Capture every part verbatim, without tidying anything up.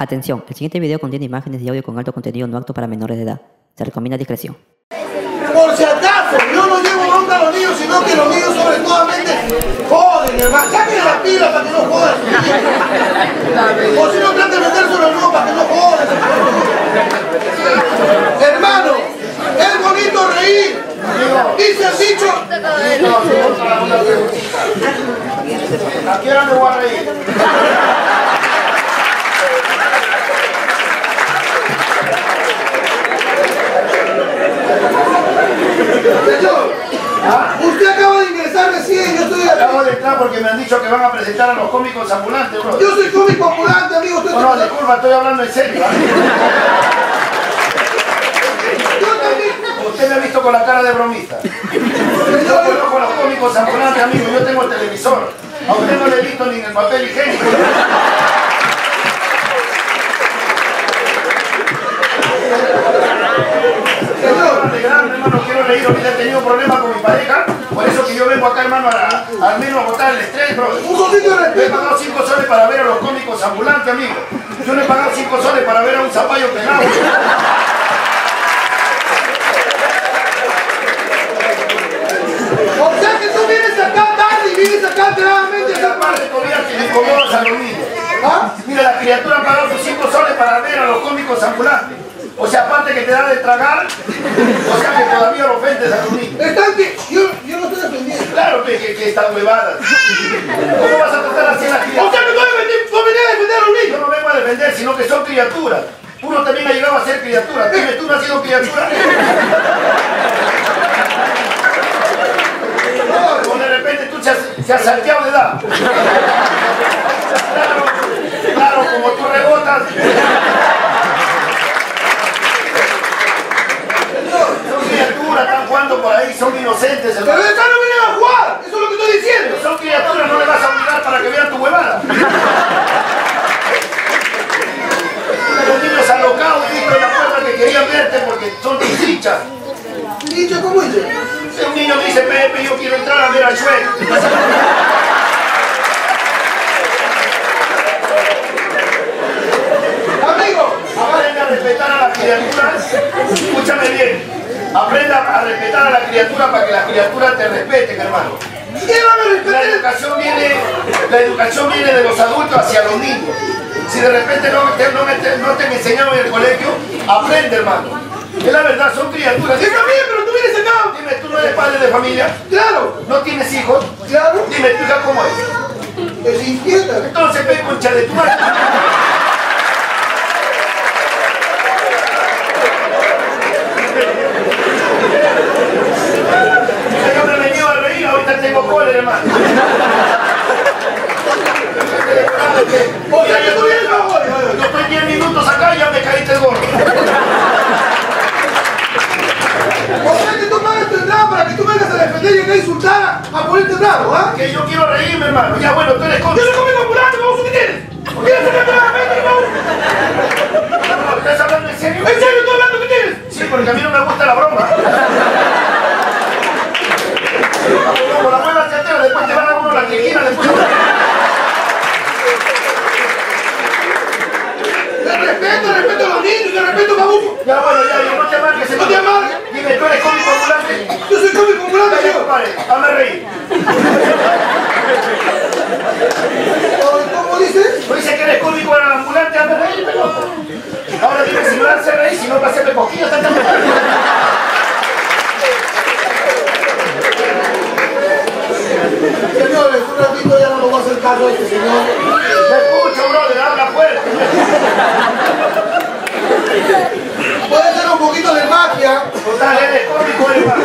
Atención, el siguiente video contiene imágenes y audio con alto contenido no apto para menores de edad. Se recomienda discreción. Por si acaso, yo no llevo nunca a los niños, sino que los niños sobre todo joden, hermano. Saquen las pilas para que no jodan. O si no traten de meter sobre el nuevo para que no jodan. Hermano, es bonito reír. Y se has dicho. Aquí ahora me voy a reír. Señor, usted acaba de ingresar recién, yo estoy aquí. Acabo de entrar porque me han dicho que van a presentar a los cómicos ambulantes, bro. Yo soy cómico ambulante, amigo. No, no, disculpa, estoy hablando en serio. Usted me ha visto con la cara de bromista. Yo conozco a los cómicos ambulantes, amigo. Yo tengo el televisor. A usted no le he visto ni en el papel higiénico. Hermano, quiero reír, ahorita he tenido problemas con mi pareja, por eso que yo vengo acá, hermano, a, al menos a botar el estrés, bro. Un poquito de respeto. Yo he pagado cinco soles para ver a los cómicos ambulantes, amigo. Yo no he pagado cinco soles para ver a un zapallo pelado. O sea que tú vienes acá tarde y vienes acá claramente a esa parte. Que le incomodas a los niños. ¿Ah? Mira, la criatura ha pagado sus cinco soles para ver a los cómicos ambulantes. O sea, aparte que te da de tragar, o sea que todavía lo ofendes a tu niño. Están que yo, yo no estoy defendiendo. Claro que, que, que están huevadas. ¿Cómo vas a tratar así a las criaturas? O sea que no venía a defender a un niño. Yo no vengo a defender, sino que son criaturas. Uno también ha llegado a ser criatura. Dime, ¿tú no has sido criatura? No, o de repente tú se has, se has salteado de edad. Claro, claro, como tú rebotas. Por ahí son inocentes, hermano. Pero esta no vienen a jugar, eso es lo que estoy diciendo. Son criaturas, no le vas a obligar para que vean tu huevada. Los niños alocados dentro de la puerta que querían verte porque son tus hinchas. ¿Hinchas cómo hinchas? Si un niño dice, Pepe, yo quiero entrar a ver al Shrek. Amigo, aprende a respetar a las criaturas. Escúchame bien. Aprenda a respetar a la criatura para que la criatura te respeten, hermano. La educación viene, la educación viene de los adultos hacia los niños. Si de repente no te, no te, no te han enseñado en el colegio, aprende, hermano. Es la verdad, son criaturas. Dime, pero tú vienes acá. Dime, ¿tú no eres padre de familia? Claro. ¿No tienes hijos? Claro. Dime, ¿tu hija cómo es? Es inquieta. Entonces ve con chaletuana. Tengo cólera, hermano. O sea, yo estoy en la cólera. Yo estoy diez minutos acá y ya me caíste el gorro. O sea, que tú pagas tu entrada para que tú vengas a defender y acá insultar a ponerte bravo, ¿ah? ¿eh? Que yo quiero reírme, hermano. Ya bueno, tú eres cómico. Yo no comí ambulante, vamos a qué tienes. ¿Quieres sacarte la mente, hermano? ¿Estás hablando en serio? ¿En serio tú hablando qué tienes? Sí, porque a mí no me gusta la broma. Como la buena teatera, después te van a uno la cliquina, después... Te respeto, respeto a los niños, te respeto a Babuco. Ya bueno, ya, yo no te amargues. No te amargues. Dime, ¿tú eres cómico ambulante? Yo soy cómico ambulante, yo. Vale, hazme reír. ¿Cómo dices? No dices que eres cómico ambulante, hazme reír, pero... Ahora dime, si no hace reír, si no va a hacerme cosquillas, está tan mal. Señores, un ratito ya no lo va a hacer caso a este señor. Te escucho, brother, habla fuerte. Puede ser un poquito de magia. Total, eres cómico, hermano.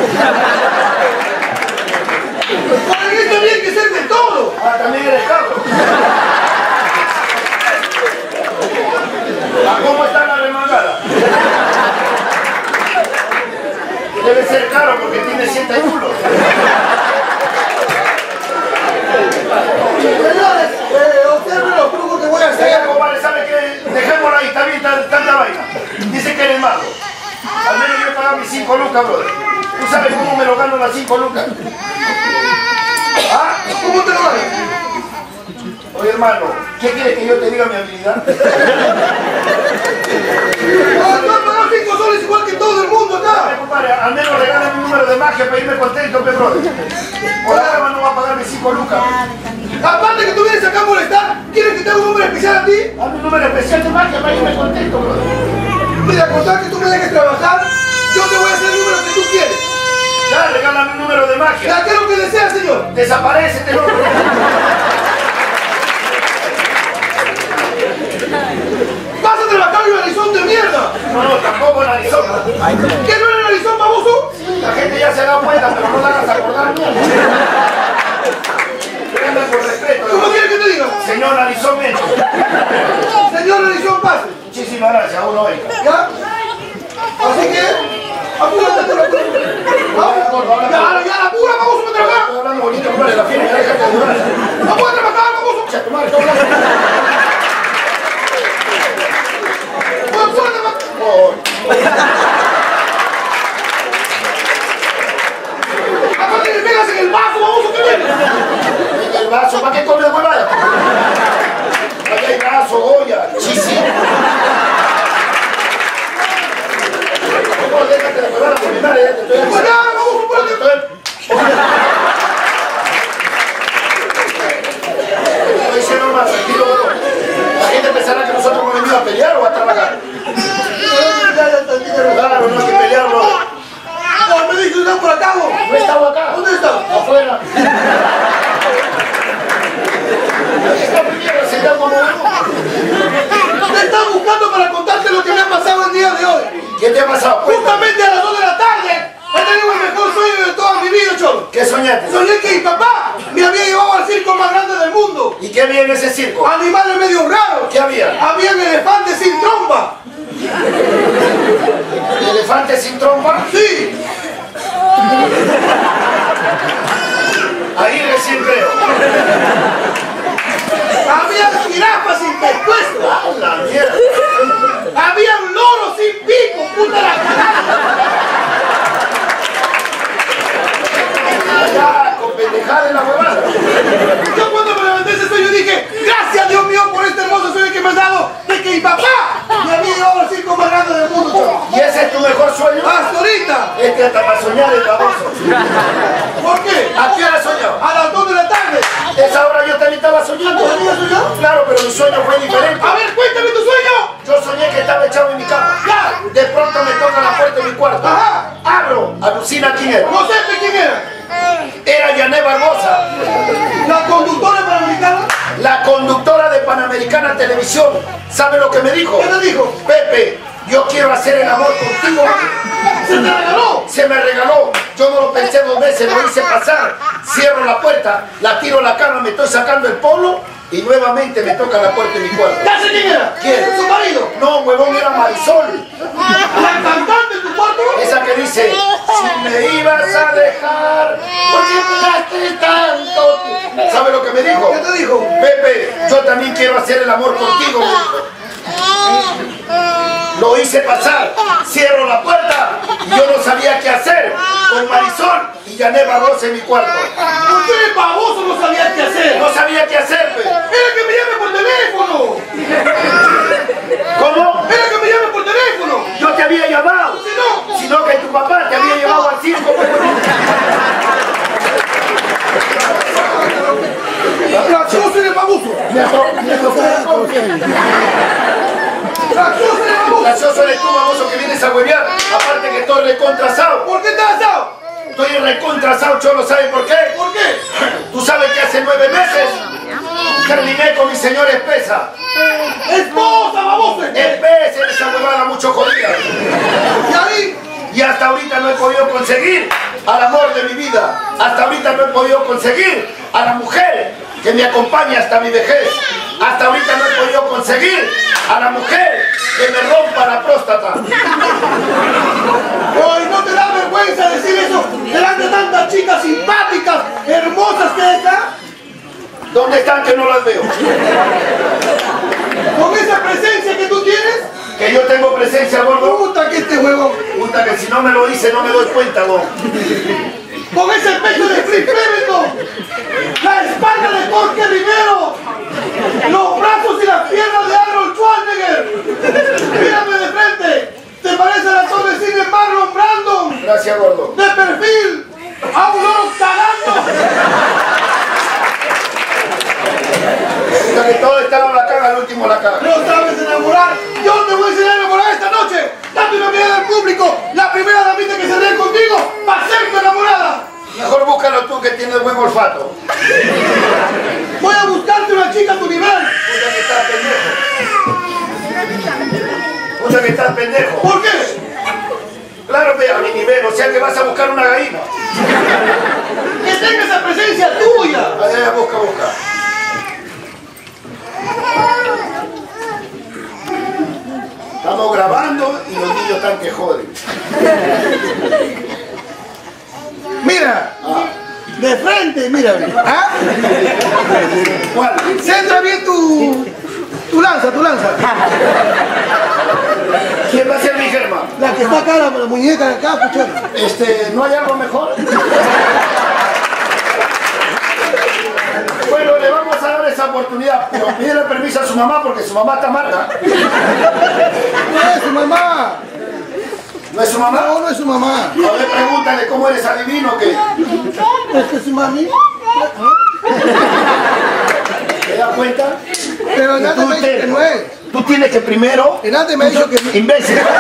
Para mí también hay que ser de todo. Ah, también eres capo. ¿A cómo está la remangada? Debe ser caro porque tiene siete culos. Señores, eh, observen los trucos que voy a hacer. Señor, compadre, ¿sabe qué? Dejémoslo ahí, está bien, está en la vaina. Dice que eres malo. Al menos yo he pagado mis cinco lucas, brother. ¿Tú sabes cómo me lo gano las cinco lucas? ¿Ah? ¿Cómo te lo ganas? Oye, hermano, ¿qué quieres que yo te diga mi habilidad? más que pedirme contento, pe brother. Por ahora no va a pagarme cinco lucas. Aparte que tú vienes acá a molestar, ¿quieres que te haga un número especial a ti? Hazme un número especial de más que para irme contento, brother. Mira, contar que tú me dejes trabajar, yo te voy a hacer el número que tú quieres. Ya, regálame un número de magia. Ya, ¿qué es lo que desea, señor? Desaparece este loco. ¡Vas a trabajar en narizón de mierda! No, no, tampoco en narizón. ¿Qué no era narizón, baboso? La gente ya se ha dado cuenta, pero no la hagas acordar. Venga por respeto. ¿Cómo quieres que te diga? Señor narizón, menos. Señor narizón, pase. Muchísimas gracias, aún no venga. ¿Ya? Así que... ¡apúrate, te lo apuro! ¡Vamos! ¡Ya, ya! ¡Apura, baboso, para trabajar! Estoy hablando bonito, no vale la fiesta, ya deja de durar. ¡Apúrate, trabajar, baboso! ¡Che, tu madre, estoy hablando! Oh. Aparte que pegas en el vaso, baboso, ¿qué vienes? En el vaso, ¿para qué comes huevada? Aquí hay vaso, olla, chisi. No, déjate de huevada por mi madre, ya te estoy... ¡Pues nada, baboso, por aquí! Estoy diciendo más, tranquilo, la gente pensará que nosotros hemos venido a pelear o a trabajar. Claro, no hay que pelearlo. No, me dije que estaba por acá, vos. No estaba acá. ¿Dónde está? Afuera. Esta mierda se está como uno. Te estaba buscando para contarte lo que me ha pasado el día de hoy. ¿Qué te ha pasado? Justamente a las dos de la tarde. He tenido el mejor sueño de toda mi vida, cholo. ¿Qué soñaste? Soñé que mi papá me había llevado al circo más grande del mundo. ¿Y qué había en ese circo? Animales medio raros. ¿Qué había? Había elefantes sin trompa. ¿Elefante sin trompa? ¡Sí! Ahí recién veo. Había jirafas sin pescuezo. ¡Ah, la mierda! Había un loro sin pico, puta la cagada. Ya, con pendejada en la huevada. Yo cuando me levanté ese sueño dije, gracias Dios mío por este hermoso sueño que me has dado, de que mi papá me había llevado al circo más grande del mundo, chavo. ¿Y ese es tu mejor sueño? ¡Hasta ahorita! Es que hasta para soñar el baboso. ¿Por qué? ¿A qué hora soñado? A las dos de la tarde. Esa hora yo también estaba soñando. ¿Habías soñado? Claro, pero mi sueño fue diferente. A ver, cuéntame tu sueño. Yo soñé que estaba echado en mi cama. ¡Ya! De pronto me toca la puerta de mi cuarto. ¡Ajá! Abro. Alucina quién era. No sé quién era. Era Yané Barbosa. ¿La conductora panamericana? La conductora de Panamericana Televisión. ¿Sabe lo que me dijo? ¿Qué te dijo? Pepe, yo quiero hacer el amor contigo. ¿Se te regaló? Se me regaló. Yo no lo pensé dos veces, lo hice pasar. Cierro la puerta, la tiro a la cama, me estoy sacando el polo y nuevamente me toca la puerta de mi cuarto. ¿Ya sé quién era? ¿Quién? ¿Su marido? No, huevón, era Marisol. ¿La cantante en tu cuarto? Esa que dice, si me ibas a dejar, ¿por qué me tanto? ¿Sabe lo que me dijo? ¿Qué te dijo? Pepe, yo también quiero hacer el amor contigo. Lo hice pasar, cierro la puerta y yo no sabía qué hacer con Marisol y Yané Barbosa en mi cuarto. ¿Por qué, baboso, no sabía qué hacer? No sabía qué hacer, pe. ¡Era que me llame por teléfono! ¿Cómo? ¡Era que me llame por teléfono! ¡Yo te había llamado! Si no, sino que tu papá te había llevado al circo. ¡Yo soy el baboso! Gracioso eres tú, baboso, que vienes a huevear. Aparte que estoy recontrasado. ¿Por qué estás asado? Estoy recontrasado, cholo, ¿sabes por qué? ¿Por qué? Tú sabes que hace nueve meses terminé con mi señora espesa. ¡Esposa, baboso! Espesa, esa huevada mucho jodida. ¿Y ahí? Y hasta ahorita no he podido conseguir al amor de mi vida. Hasta ahorita no he podido conseguir a la mujer que me acompañe hasta mi vejez. Hasta ahorita no he podido conseguir a la mujer que me rompa la próstata. ¡Ay, no te da vergüenza decir eso delante de tantas chicas simpáticas, hermosas que están! ¿Dónde están que no las veo? ¿Con esa presencia que tú tienes? Que yo tengo presencia, gordo. Puta que este huevo. Puta que si no me lo dice no me doy cuenta, gordo. Con ese pecho de Free Cleveland, la espalda de Jorge Rivero, los brazos y las piernas de Arnold Schwarzenegger. Mírame de frente, te parece la torre de cine Marlon Brandon. Gracias, gordo. De perfil, ¡Ah, no lo está dando! Todos están la cara, al último la cara. No sabes enamorar. Yo te voy a enseñar a enamorar esta noche. Date una mirada al público. La primera damita que se dé contigo va a ser tu enamorada. Mejor búscalo tú que tienes buen olfato. Voy a buscarte una chica a tu nivel. Puta que estás pendejo. Puta que estás pendejo. ¿Por qué? Claro que a mi nivel, o sea que vas a buscar una gallina. Que tenga esa presencia tuya. Allá, busca, busca. Estamos grabando y los niños están que joden. Mira, ah. De frente, mira. ¿Ah? ¿Cuál? Centra bien tu, tu lanza, tu lanza. ¿Quién va a ser mi germa? La que está acá, la, la muñeca de acá, puchona. Este, ¿no hay algo mejor? Bueno, le vamos a dar esa oportunidad, pero pídele permiso a su mamá porque su mamá está mala. ¡No es su mamá! ¿No es su mamá? No, no es su mamá. A ver, pregúntale cómo eres, adivino o qué. ¿Es que su mami? ¿Te das cuenta? Pero nadie me dice que no es. Tú tienes que primero... Y nadie me dijo que... ¡Imbécil! ¿Cómo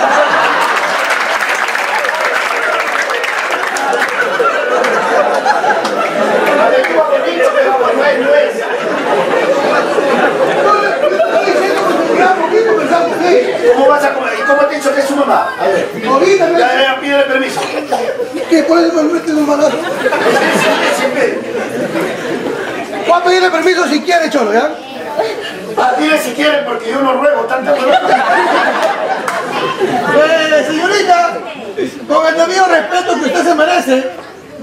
vas a comer? ¿Y cómo te he dicho que es su mamá? A ver. Ahorita me... Ya, ya, pídele permiso. ¿Qué? ¿Por eso me metes un balazo? Voy a pedirle permiso si quiere, cholo, ¿ya? Ah, dile si quiere, porque yo no ruego tanta cosa. Pues, señorita, con el debido respeto que usted se merece,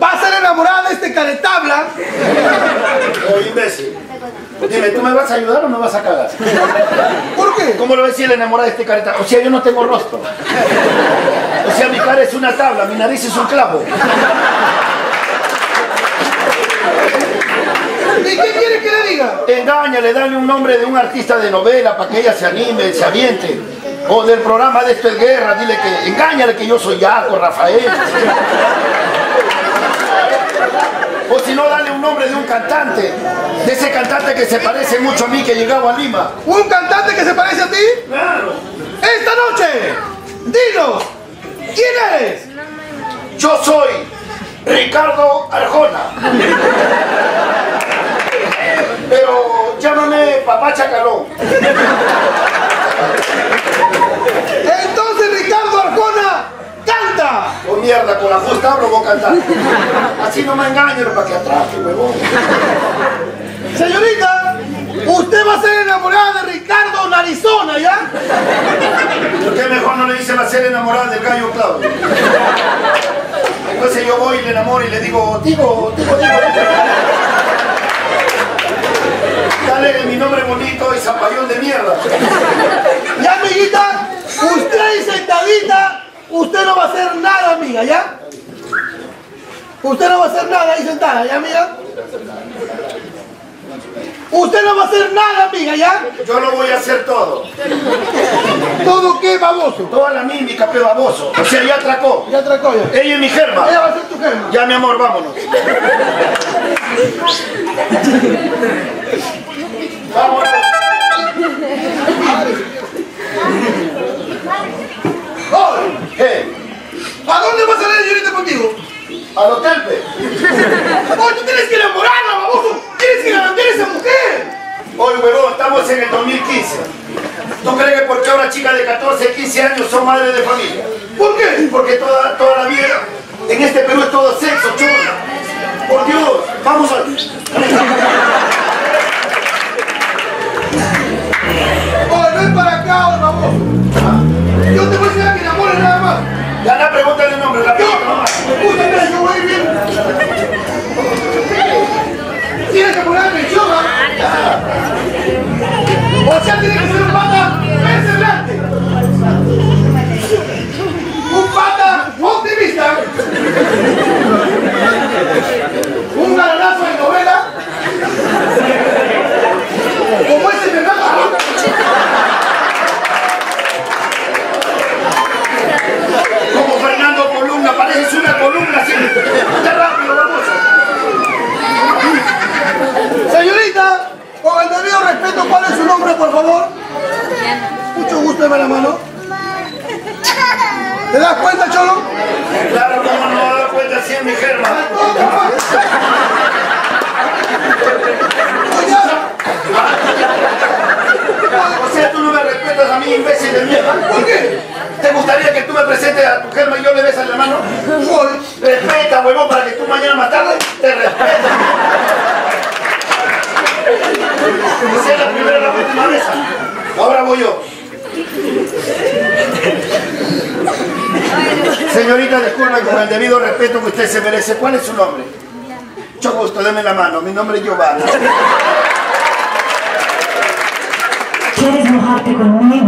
va a ser enamorada de este caretabla. Oye, imbécil. Dime, ¿tú me vas a ayudar o me vas a cagar? ¿Por qué? ¿Cómo lo decía la enamorada de este careta? O sea, yo no tengo rostro. O sea, mi cara es una tabla, mi nariz es un clavo. ¿Y qué quieres que le diga? Engáñale, dale un nombre de un artista de novela para que ella se anime, se aviente. O del programa de Esto es Guerra, dile que... Engáñale que yo soy Yaco, Rafael. O si no, dale un nombre de un cantante. De ese cantante que se parece mucho a mí, que llegaba a Lima. ¿Un cantante que se parece a ti? Claro. Esta noche, dinos, ¿quién eres? Yo soy Ricardo Arjona. Pero llámame Papá Chacalón. Entonces, Ricardo Arjona, canta. Oh, mierda, con la justa hablo, voy a cantar. Así no me engañen para que atraje, huevón. Señorita, usted va a ser enamorada de Ricardo Narizona, ¿ya? ¿Por qué mejor no le dice va a ser enamorada del gallo Claudio? Entonces yo voy y le enamoro y le digo, digo, digo, digo. Dale mi nombre bonito y zapallón de mierda. Ya, amiguita, usted y sentadita, usted no va a hacer nada, amiga, ¿ya? Usted no va a hacer nada ahí sentada, ¿ya, amiga? Usted no va a hacer nada, amiga, ¿ya? Yo lo voy a hacer todo. ¿Todo qué, baboso? Toda la mímica, pero baboso. O sea, ya atracó. Ya atracó, ya. Ella es mi germa. Ella va a ser tu germa. Ya, mi amor, vámonos. Vámonos. ¡Oh! Hey. ¿A dónde vas a ir ahorita contigo? Al hotel, pe. Oye, tú tienes que enamorarla, baboso. Tienes que ganar a esa mujer. Oye, huevón, estamos en el dos mil quince. ¿Tú crees que porque ahora chicas de catorce, quince años son madres de familia? ¿Por qué? Porque toda, toda la vida en este Perú es todo sexo, chula. Por Dios, vamos a... Oye, no es para acá, oye, baboso. Yo te voy a decir a que enamores nada más. Ya la pregunta de nombre, la pregunta nomás. Escúchame, yo voy bien. Tienes que ponerme el yoga. O sea, tiene que ser un pata perseverante. Un pata optimista. Un galanazo de novela. Súpleme la mano. ¿Te das cuenta, Cholo? Claro, como no me das cuenta, sí es mi germa. O sea, tú no me respetas a mí, imbécil de mierda. ¿Por qué? ¿Te gustaría que tú me presentes a tu germa y yo le besas la mano? Respeta, huevón, para que tú mañana más tarde te respetes. Que sea la primera la última vez. Ahora voy yo. Señorita, disculpe, con el debido respeto que usted se merece, ¿cuál es su nombre? Mucho gusto, deme la mano. Mi nombre es Giovanna. ¿Quieres mojarte conmigo?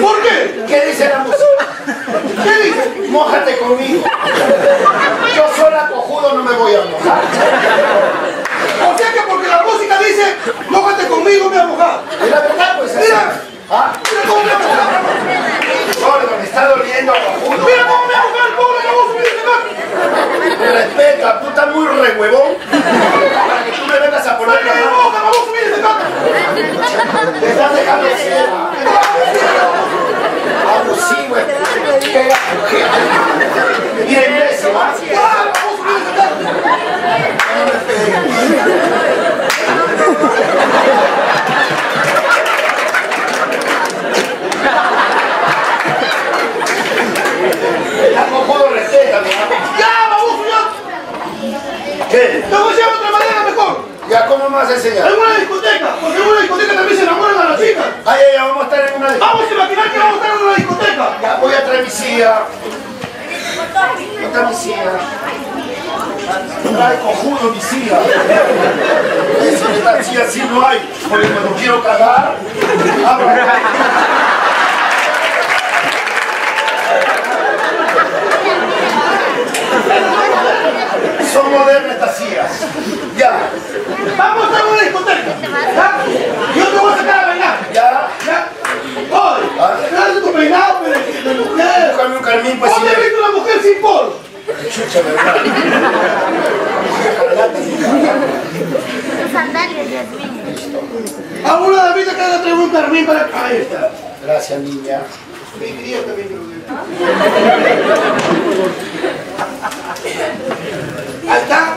¿Por qué? ¿Qué dice la música? ¿Qué dice? Mójate conmigo. Yo sola cojudo no me voy a mojar. O sea que porque la música dice, mójate conmigo, me voy a mojar. Es la verdad, pues. Mira. ¿Ah? Mira cómo me ha mojado. Gordo, me está doliendo cojudo. Mira cómo me ha mojado el pobre, la voz me dice, me respeta, puta muy rehuevón. Para que tú me vengas a poner la mano. Te estás dejando ciego. Abusivo, espera. Y el beso, ¿va? Ya no puedo recetar, mi amor. ¡Ya, baboso! ¿Qué? ¡Te voy a llevar otra manera mejor! ¿Ya cómo me vas a enseñar? ¿Alguna discoteca? Porque en una discoteca también se enamoran a las chicas. Ay, ay, vamos a estar en una discoteca. Vamos a imaginar que vamos a estar en una discoteca. Ya, voy a traer mi silla. No trae mi silla. Trae cojudo mi silla. Eso que esta silla sí no hay. Porque cuando quiero cagar, abro acá. Son modernas estas sillas. Ya. Vamos a una discoteca. ¿Ya? Yo te voy a sacar a bailar. Ya. Ya. Hoy. Trae tu peinado, pero de mujer. Búscame un carmín, pues. ¿Dónde he visto una mujer sin polo? Chucha, verdad. Sandalias, Dios mío. ¿Alguna de mis acá le traigo un carmín para acá? Ahí está. Gracias, niña. Me iría también, creo. Ahí está,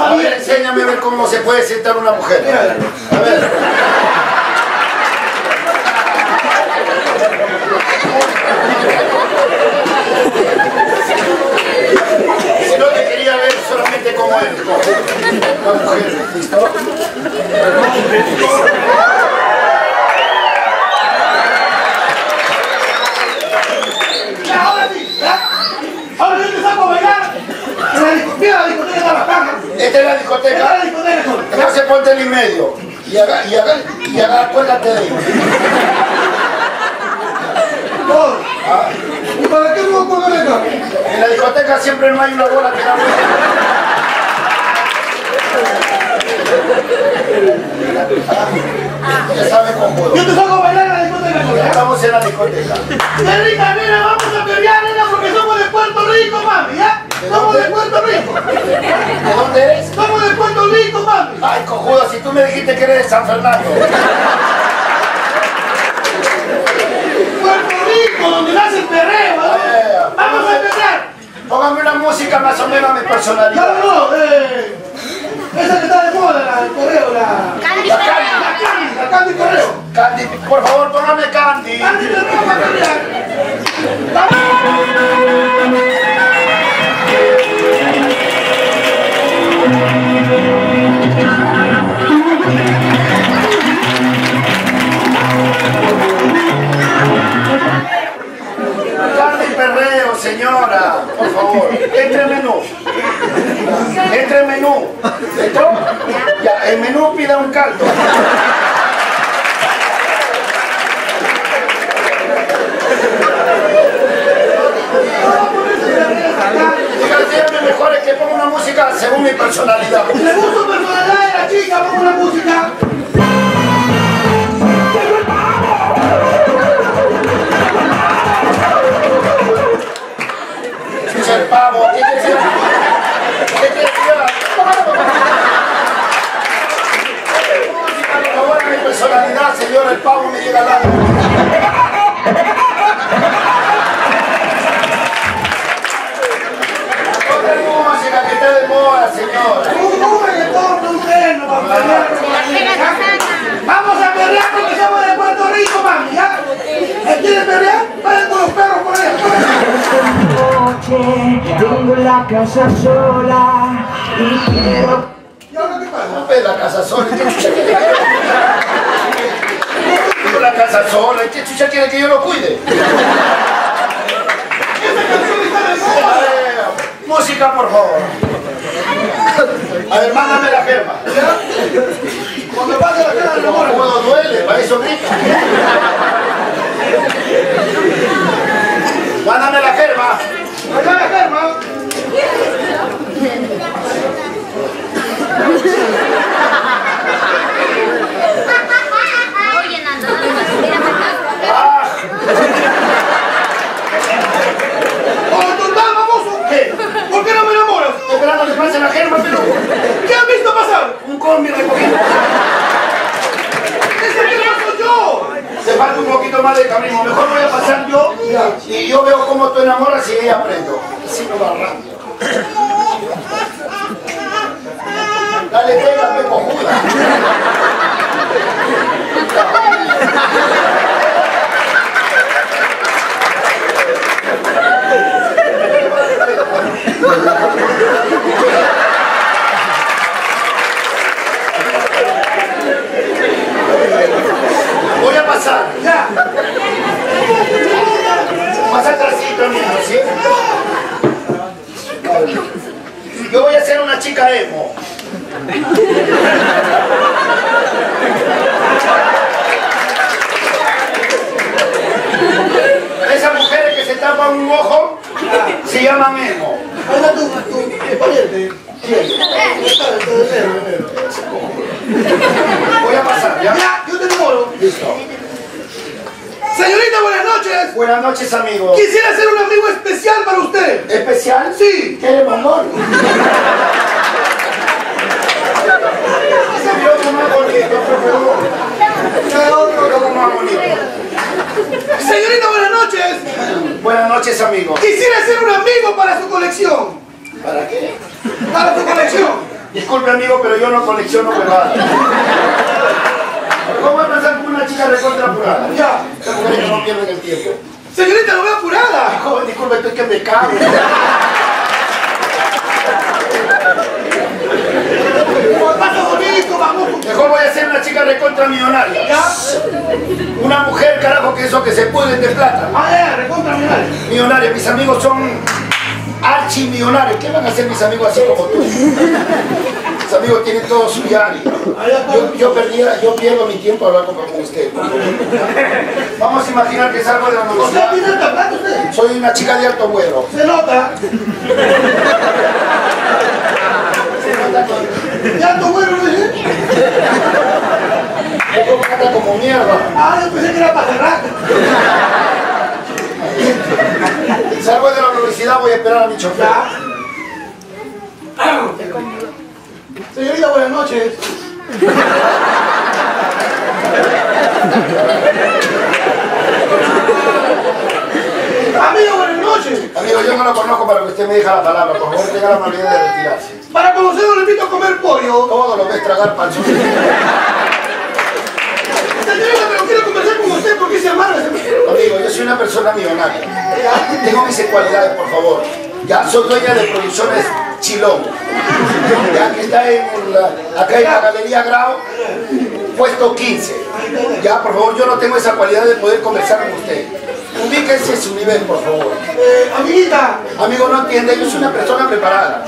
A ver, enséñame a ver cómo se puede sentar una mujer. A ver. Si no te quería ver solamente cómo es. Una mujer, ¿listo? Ahora sí, ¿verdad? Ahora yo te saco a bailar. Mira la discoteca de la caja. Esta es la discoteca. Esta es la discoteca. Entonces ponte el y medio. Y haga, y haga, y haga, acuérdate de ahí. ¿Y para qué no pongan acá? En la discoteca siempre no hay una bola que da vuelta. Ya sabes cómo. Yo te saco a bailar en la discoteca. Estamos en la discoteca. ¡Qué rica, mira! ¡Vamos a pelear, nena, porque somos de puerta! Estamos de Puerto Rico. ¿De dónde eres? Estamos de Puerto Rico, mami. Ay, cojudo, si tú me dijiste que eres de San Fernando. Puerto Rico, donde nace el perreo. ¿No? Vamos a empezar. Póngame una música más o menos a mi personalidad. No, no, eh. Esa que está de moda, el perreo, la... Candy, la Candy, la Candy, la Candy Perreo. Candy, por favor, póngame Candy. Candy Perreo para cambiar. Candy Perreo, señora, por favor, entre el menú. Entre el menú. ¿Esto? Ya, el menú pida un caldo. Mejor es que ponga una música según mi personalidad. Le gusta la personalidad de la chica, ponga una música. Chucha el pavo, ¿qué quiere decir? ¿Qué quiere decir? Música, por favor, mi personalidad, señor, el pavo me llega al lado. Vamos a perrear porque somos de Puerto Rico, mami, ¿ya? ¿Se quiere perrear? Vayan con los perros por ahí. Esta noche tengo la casa sola y quiero... ¿Y ahora qué pasa? No, la casa sola. Tengo la casa sola. ¿Qué chucha quiere que yo lo cuide? Música, por favor. A ver, mándame la germa. Cuando pase la cara, no amor, cuando duele, para eso grita. Mándame la germa. Mándame la germa. Oye, Nando, ah. Cuando tal famoso, ¿qué? ¿Por qué no me enamoras? Esperando que pase la germa, pero... ¿Qué has visto pasar? Un combi recogido. ¡Ese perro soy yo! Se falta un poquito más de camino. Mejor voy a pasar yo y yo veo cómo tú enamoras y ella aprendo. Así me va rápido. Dale, pégame, cojuda. Voy a pasar, ya. Pasa atrásito, amigo, ¿sí? Yo voy a ser una chica emo. Esas mujeres que se tapan un ojo se llaman emo. Anda tú, tú, pariente. Voy a pasar, ¿ya? Ya, yo te demoro. Listo. Señorita, buenas noches. Buenas noches, amigo. Quisiera hacer un amigo especial para usted. ¿Especial? Sí. ¿Qué le mandó? Ese es otro más bonito, por favor. Ese es otro más bonito. Señorita, buenas noches. Buenas noches, amigo. Quisiera ser un amigo para su colección. ¿Para qué? Para su colección. Disculpe, amigo, pero yo no colecciono huevadas. ¿Cómo va a pasar con una chica recontra apurada? Ya. Estas mujeres no pierden el tiempo. Señorita, no veo apurada. Joven, disculpe, estoy que me cago. Mejor voy a ser una chica recontra millonaria. ¿Ya? Una mujer, carajo, que eso que se puede de plata. Ah, ya, recontra millonaria. Millonaria, mis amigos son archimillonarios. ¿Qué van a hacer mis amigos así como tú? Mis amigos tienen todo su diario. Yo, yo, perdía, yo pierdo mi tiempo hablando con usted. Vamos a imaginar que salgo de la universidad. ¿Usted tiene alta plata, usted? Soy una chica de alto vuelo. Se nota. Ya tu güero, ¿no? Yo canta como mierda. Ah, yo pensé que era pajarraca. Salgo de la universidad, voy a esperar a mi chofer. Señorita, buenas noches. Amigo, buenas noches. Amigo, yo no lo conozco para que usted me diga la palabra. Por favor, tenga la amabilidad de retirarse. Para conocerlo, le invito a comer pollo. Todo lo que es tragar panzón. Señorita, pero quiero conversar con usted. ¿Por qué se amarga? Amigo, yo soy una persona millonaria. Tengo mis cualidades, por favor. Ya, soy dueña de producciones Chilón. Ya, que está en la, acá en la Galería Grau, puesto quince. Ya, por favor, yo no tengo esa cualidad de poder conversar con usted. Ubíquese su nivel, por favor. Eh, amiguita. Amigo, no entiende, yo soy una persona preparada.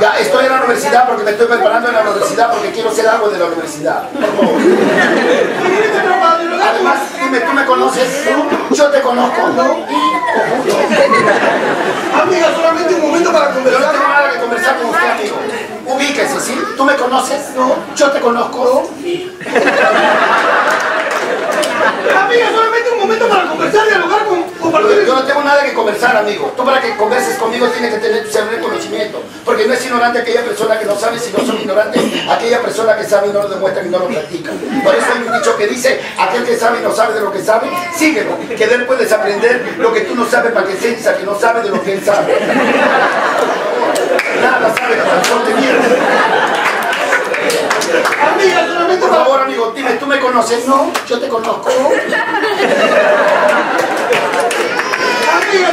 Ya, estoy en la universidad porque me estoy preparando en la universidad porque quiero ser algo de la universidad. Por favor. Además, dime, ¿tú me conoces? Yo te conozco, ¿no? Amiga, solamente un momento para conversar. Yo no tengo nada que conversar con usted, amigo. Ubíquese, ¿sí? ¿Tú me conoces? No. Yo te conozco. ¿No? Amiga, solamente un momento para conversar, dialogar, con, compartir. Yo no tengo nada que conversar, amigo. Tú para que converses conmigo tienes que tener el conocimiento. Porque no es ignorante aquella persona que no sabe, si no son ignorantes aquella persona que sabe y no lo demuestra y no lo practica. Por eso hay un dicho que dice, aquel que sabe y no sabe de lo que sabe, síguelo. Que de él puedes aprender lo que tú no sabes para que seas que no sabe de lo que él sabe. Nada sabe, no te pierdes. Amiga, solamente por favor, amigo, dime, ¿tú me conoces? No, yo te conozco. Amiga,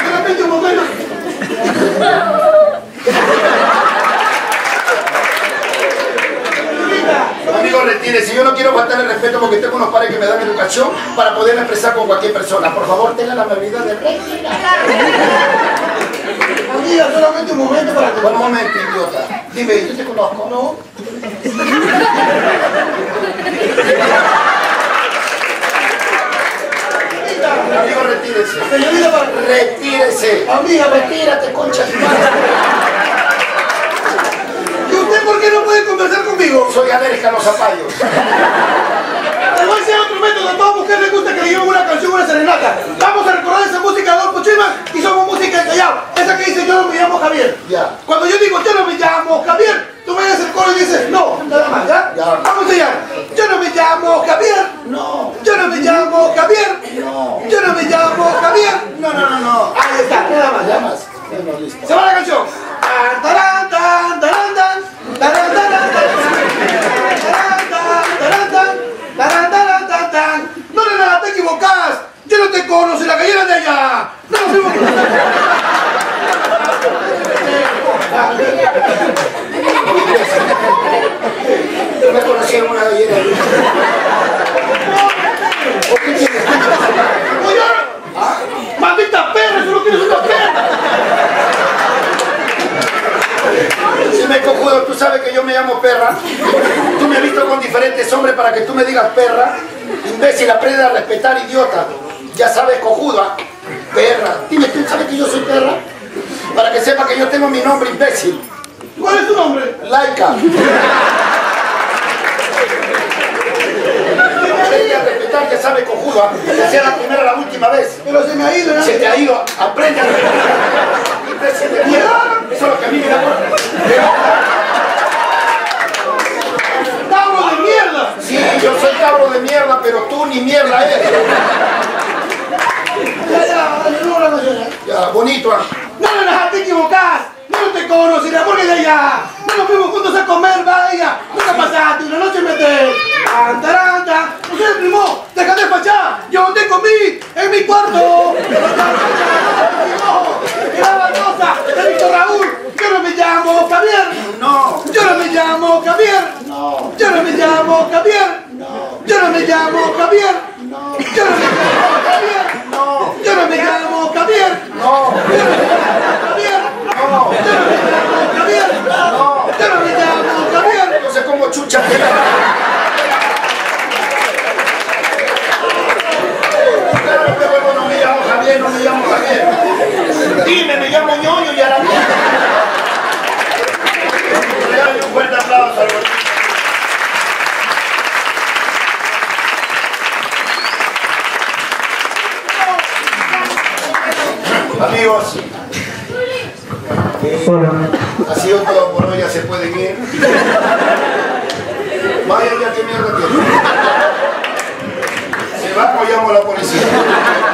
solamente un momento. Amigo, retírese, yo no quiero faltar el respeto porque tengo unos padres que me dan educación para poder expresar con cualquier persona. Por favor, tenga la amabilidad de retirar. Amiga, solamente un momento para que... Un momento, idiota. Dime, yo te conozco, ¿no? Amigo, retírese. Señorita, para... retírese. Amiga, retírate, concha de madre. ¿Por qué no puede conversar conmigo? Soy alérgica a los zapallos. Te voy a hacer otro método. A todas mujeres les gusta que le lleven una canción, una serenata. Vamos a recordar esa música de Adolfo Chima y somos música de Callao. Esa que dice, yo no me llamo Javier. Ya. Cuando yo digo, yo no me llamo Javier, tú me das el coro y dices, no, nada más, ¿ya? Ya. Vamos allá. Yo no me llamo Javier. No. Yo no me llamo Javier. No. Yo no me llamo Javier. No, no, no, no. Ahí está, nada más, nada más. Bueno, listo. Se va la canción. Tan, taran, tan, taran, tan. No le nada, te equivocas. Yo no te conozco, la gallera de allá. No nos fuimos. Yo me conocí en una gallera. Maldita perra, solo quieres una perra. Si me cojudo, tú sabes que yo me llamo perra. Tú me has visto con diferentes hombres para que tú me digas perra. Imbécil, aprende a respetar, idiota. Ya sabes, cojuda. Perra. Dime, ¿tú sabes que yo soy perra? Para que sepa que yo tengo mi nombre, imbécil. ¿Cuál es tu nombre? Laika. Aprende a respetar, ya sabes, cojuda. Que sea la primera o la última vez. Pero se me ha ido, ¿no? Se te ha ido. Aprende a respetar. Eso es lo que a mí me da por... ¡Cabro de mierda! Sí, yo soy cabro de mierda, pero tú ni mierda eres. Ya, ya, no, no, no, ya. Ya, bonito, ¿eh? No, no, no, te equivocás. No te conocí, la pones de allá. No nos fuimos juntos a comer, vaya. Nunca pasaste una noche me te... ¡Antaranta! ¡Usted primo! ¡Deja de despachar! ¡Yo te comí en mi cuarto! ¡De Víctor Raúl! ¡Yo no me llamo Javier! ¡No! ¡Yo no me llamo Javier! ¡No! ¡Yo no me llamo Javier! ¡No! ¡Yo no me llamo Javier! ¡No! ¡Yo no me llamo Javier! ¡No! ¡Yo no me llamo Javier! ¡No! ¡Yo no me llamo Javier! ¡No! ¡Yo no me llamo Javier! ¡No! ¡Yo no me llamo Javier! No sé cómo chucha. No me llamo Javier. Dime, me llamo Ñoño y a la mierda. Le doy un fuerte aplauso. Amigos, Eh, ha sido todo por hoy, ya se pueden ir. Vaya, ya que mierda tiene. Se va apoyando a la policía.